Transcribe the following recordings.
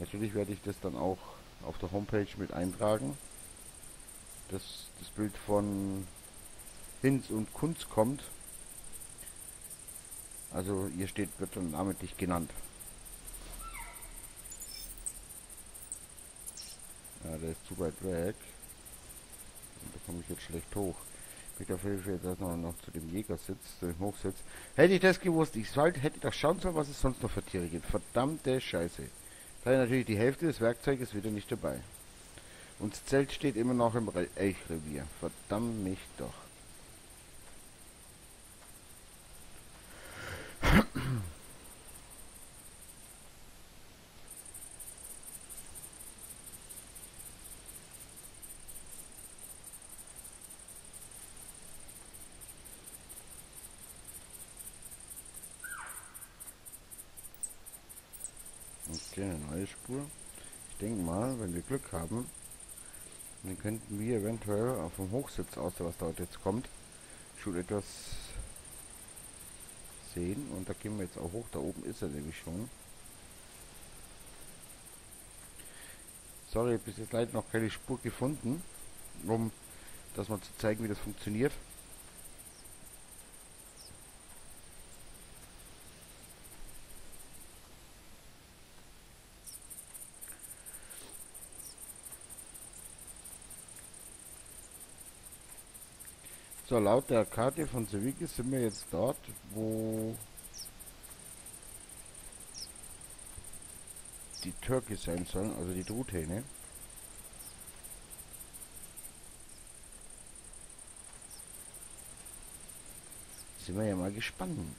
Natürlich werde ich das dann auch auf der Homepage mit eintragen, dass das Bild von Hinz und Kunz kommt. Also hier steht, wird dann namentlich genannt. Ja, der ist zu weit weg. Da komme ich jetzt schlecht hoch. Bitte Hilfe, dass man noch zu dem Jäger sitzt, zu dem Hochsitz. Hätte ich das gewusst, hätte ich doch schauen sollen, was es sonst noch für Tiere gibt. Verdammte Scheiße. Da natürlich die Hälfte des Werkzeuges wieder nicht dabei. Und das Zelt steht immer noch im Elchrevier. Verdammt mich doch. Eine neue Spur. Ich denke mal, wenn wir Glück haben, dann könnten wir eventuell auf dem Hochsitz, außer was dort jetzt kommt, schon etwas sehen. Und da gehen wir jetzt auch hoch. Da oben ist er nämlich schon. Sorry, bis jetzt leider noch keine Spur gefunden, um das mal zu zeigen, wie das funktioniert. So, laut der Karte von Zewiki sind wir jetzt dort, wo die Türke sein sollen, also die Truthähne. Sind wir ja mal gespannt.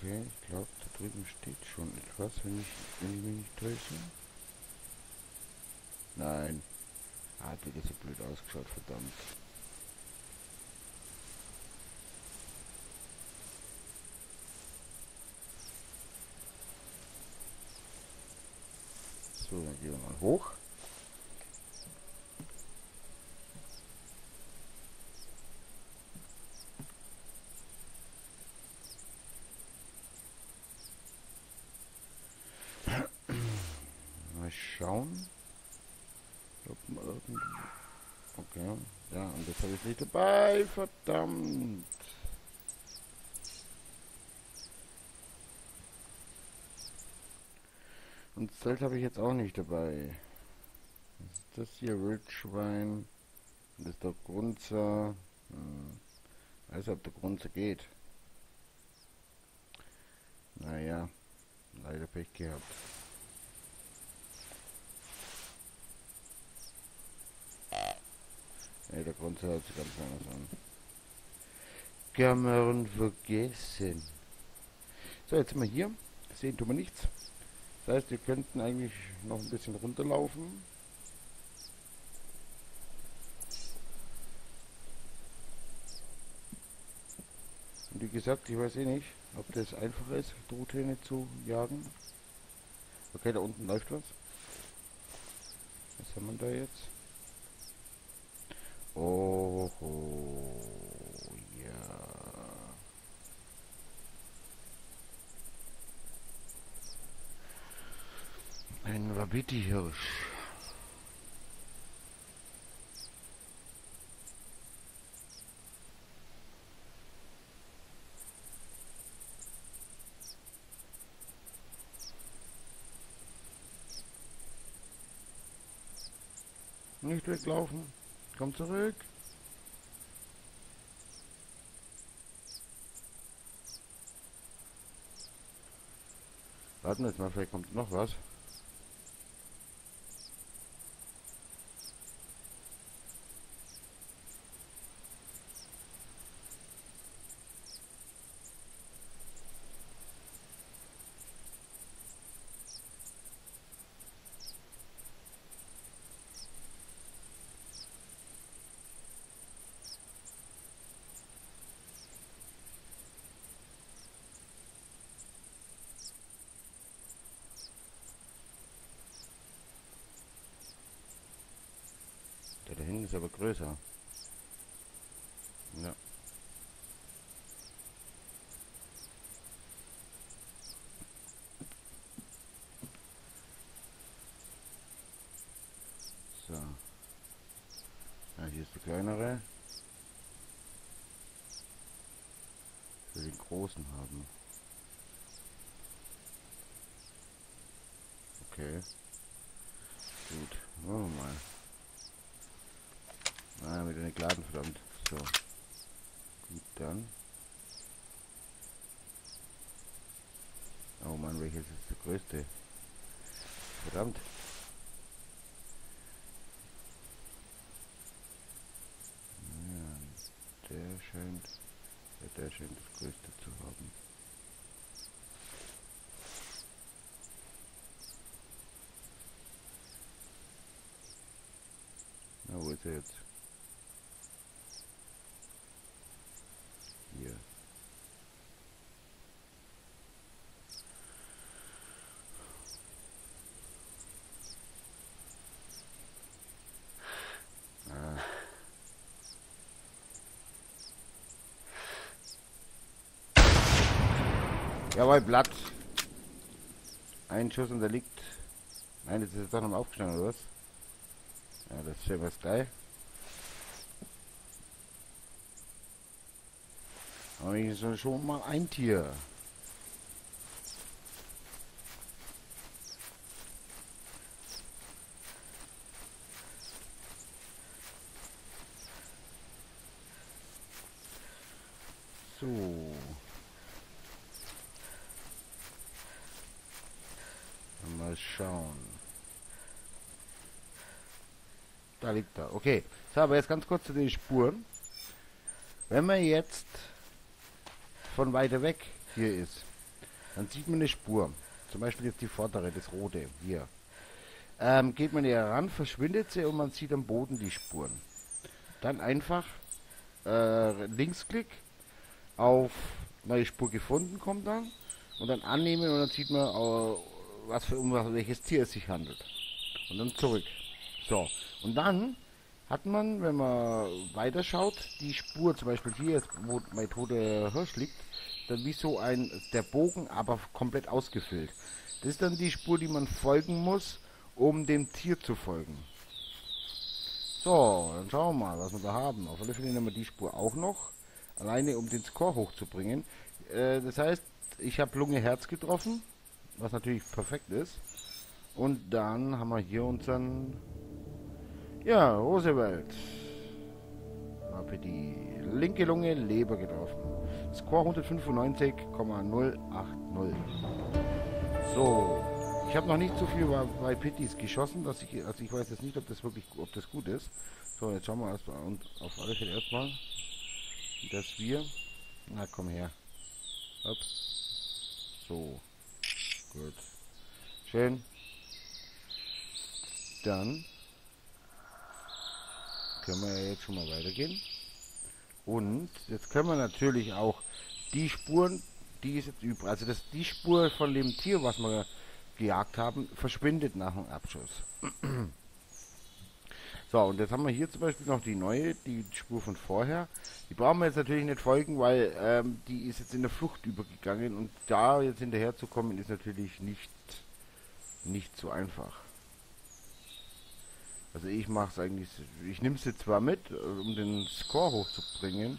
Okay, ich glaube, da drüben steht schon etwas, wenn ich mich nicht täusche. Nein. Hat wieder so blöd ausgeschaut, verdammt. So, dann gehen wir mal hoch. Okay, ja, und das habe ich nicht dabei, verdammt. Und das Zelt habe ich jetzt auch nicht dabei. Das ist das hier Wildschwein. Das ist der Grunzer. Weiß nicht, ob der Grunzer geht. Naja, leider Pech gehabt. Ne, der Grund hört sich ganz anders an. Kamerun vergessen. So, jetzt sind wir hier. Sehen tun wir nichts. Das heißt, wir könnten eigentlich noch ein bisschen runterlaufen. Und wie gesagt, ich weiß eh nicht, ob das einfach ist, Truthähne zu jagen. Okay, da unten läuft was. Was haben wir da jetzt? Oh, ja. Ein Wabiti-Hirsch. Nicht weglaufen. Komm zurück. Warten wir jetzt mal, vielleicht kommt noch was. Der da hinten ist aber größer. Ja. So. Ja, hier ist die kleinere. Für den großen haben. Okay. Gut, machen wir mal. Ah, wieder eine Gladen, verdammt. So. Gut, dann. Oh Mann, welches ist der größte? Verdammt. Ja, der scheint das größte zu haben. Na, wo ist er jetzt? Hier. Ah. Jawohl, Blatt. Ein Schuss und er liegt. Nein, das ist jetzt doch noch mal aufgestanden, oder was? Ja, das sehen wir gleich. Aber ich soll schon mal ein Tier. So. Mal schauen. Da liegt er. Okay. So, aber jetzt ganz kurz zu den Spuren. Wenn man jetzt von weiter weg hier ist, dann sieht man eine Spur. Zum Beispiel jetzt die vordere, das rote, hier. Geht man näher ran, verschwindet sie und man sieht am Boden die Spuren. Dann einfach Linksklick auf neue Spur gefunden, kommt dann. Und dann annehmen und dann sieht man, um welches Tier es sich handelt. Und dann zurück. So, und dann hat man, wenn man weiterschaut, die Spur, zum Beispiel hier, wo mein toter Hirsch liegt, dann wie so der Bogen, aber komplett ausgefüllt. Das ist dann die Spur, die man folgen muss, um dem Tier zu folgen. So, dann schauen wir mal, was wir da haben. Auf alle Fälle nehmen wir die Spur auch noch, alleine um den Score hochzubringen. Das heißt, ich habe Lunge Herz getroffen, was natürlich perfekt ist. Und dann haben wir hier unseren, ja, Roosevelt. Habe die linke Lunge, Leber getroffen. Score 195,080. So. Ich habe noch nicht so viel bei Pitties geschossen, dass ich, also ich weiß jetzt nicht, ob das gut ist. So, jetzt schauen wir erstmal, und auf alle Fälle erstmal, dass wir, na komm her. Hopp. So. Gut. Schön. Dann können wir ja jetzt schon mal weitergehen. Und jetzt können wir natürlich auch die Spuren, die ist jetzt übrig, also dass die Spur von dem Tier, was wir gejagt haben, verschwindet nach dem Abschuss. So, und jetzt haben wir hier zum Beispiel noch die neue, die Spur von vorher. Die brauchen wir jetzt natürlich nicht folgen, weil die ist jetzt in der Flucht übergegangen und da jetzt hinterher zu kommen, ist natürlich nicht so einfach. Also ich mache es eigentlich, ich nehme sie zwar mit, um den Score hochzubringen,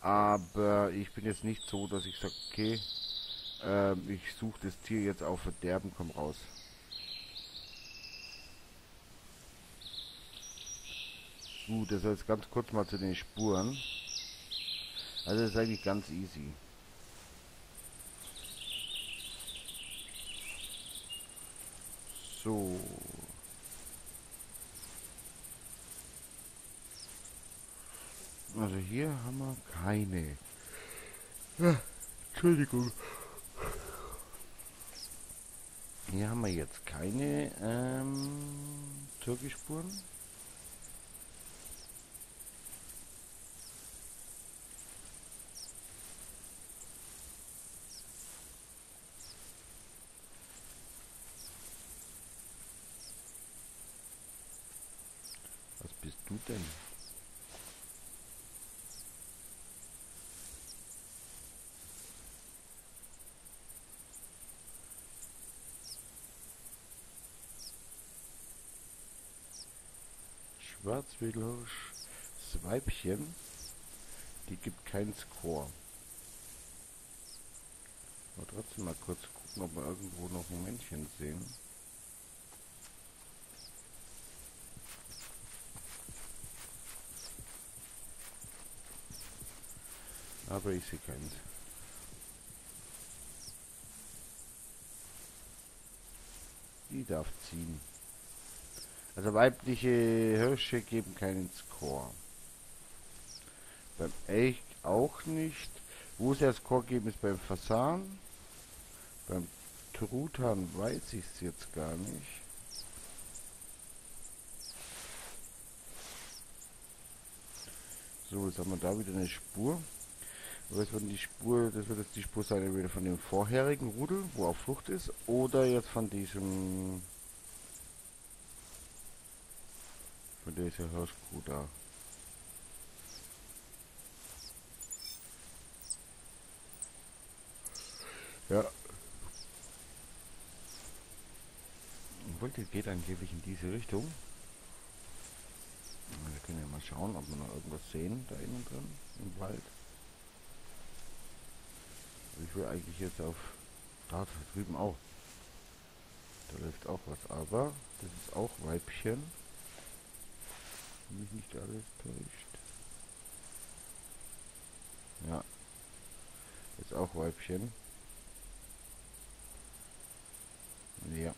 aber ich bin jetzt nicht so, dass ich sage, okay, ich suche das Tier jetzt auf Verderben, komm raus. Gut, das heißt ganz kurz mal zu den Spuren. Also das ist eigentlich ganz easy. So. Also hier haben wir keine. Ja, Entschuldigung. Hier haben wir jetzt keine Türkispuren. Was bist du denn? Schwarzwildhirsch, das Weibchen, die gibt keinen Score. Aber trotzdem mal kurz gucken, ob wir irgendwo noch ein Männchen sehen. Aber ich sehe keins. Die darf ziehen. Also weibliche Hirsche geben keinen Score. Beim Elch auch nicht. Wo es ja Score geben ist beim Fasan. Beim Truthahn weiß ich es jetzt gar nicht. So, jetzt haben wir da wieder eine Spur. Aber das wird die Spur, sein entweder von dem vorherigen Rudel, wo auch Flucht ist, oder jetzt von diesem Hirschkuh da. Ja. Obwohl, das geht angeblich in diese Richtung. Wir können ja mal schauen, ob wir noch irgendwas sehen da innen drin, im Wald. Ich will eigentlich jetzt auf... Da drüben auch. Da läuft auch was, aber das ist auch Weibchen. Wenn mich nicht alles täuscht. Ja. Ist auch Weibchen. Ja.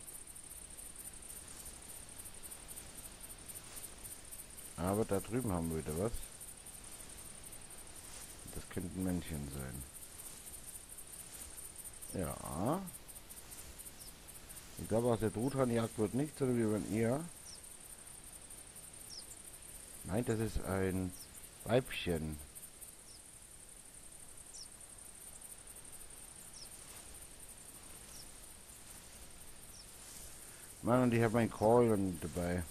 Aber da drüben haben wir wieder was. Das könnte ein Männchen sein. Ja. Ich glaube, aus der Truthahnjagd wird nichts, sondern wir werden eher... Nein, das ist ein Weibchen. Mann, und ich habe mein Korn dabei.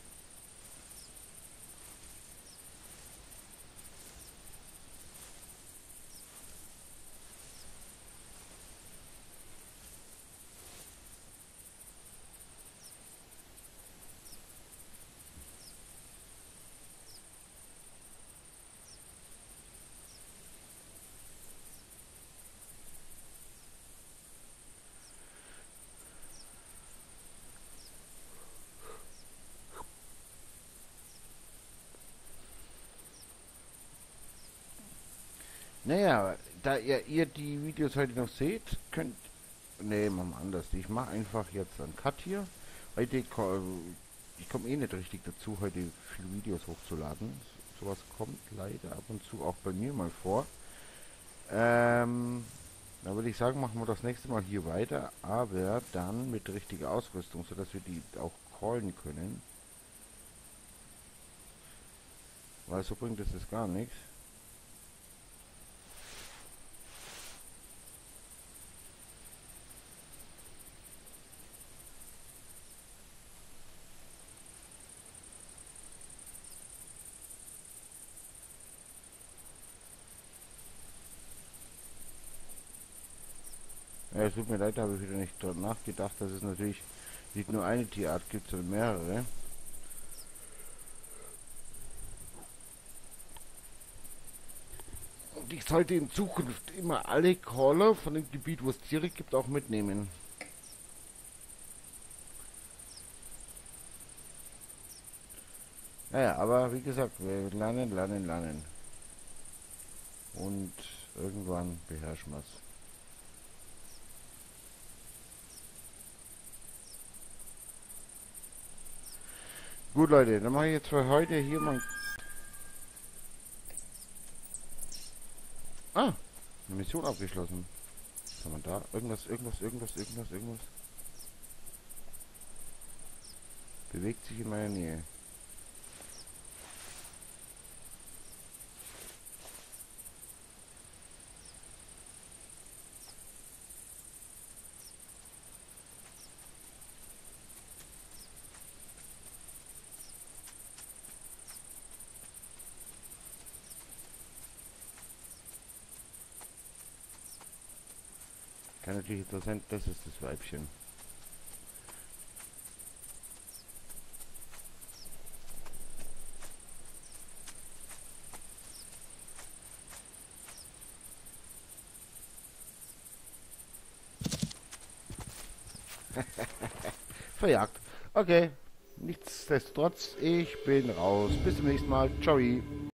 Naja, da ihr die Videos heute noch seht, könnt... Ne, machen wir anders. Ich mache einfach jetzt einen Cut hier. Heute, ich komme eh nicht richtig dazu, heute viele Videos hochzuladen. Sowas kommt leider ab und zu auch bei mir mal vor. Da würde ich sagen, machen wir das nächste Mal hier weiter, aber dann mit richtiger Ausrüstung, sodass wir die auch callen können. Weil so bringt es das gar nichts. Es tut mir leid, da habe ich wieder nicht dran nachgedacht, dass es natürlich nicht nur eine Tierart gibt, sondern mehrere. Und ich sollte in Zukunft immer alle Caller von dem Gebiet, wo es Tiere gibt, auch mitnehmen. Naja, aber wie gesagt, wir lernen. Und irgendwann beherrschen wir es. Gut Leute, dann mache ich jetzt für heute hier mal... Ah, eine Mission abgeschlossen. Was haben wir da? Irgendwas. Bewegt sich in meiner Nähe. Wäre natürlich interessant, das ist das Weibchen. Verjagt. Okay. Nichtsdestotrotz, ich bin raus. Bis zum nächsten Mal. Ciao.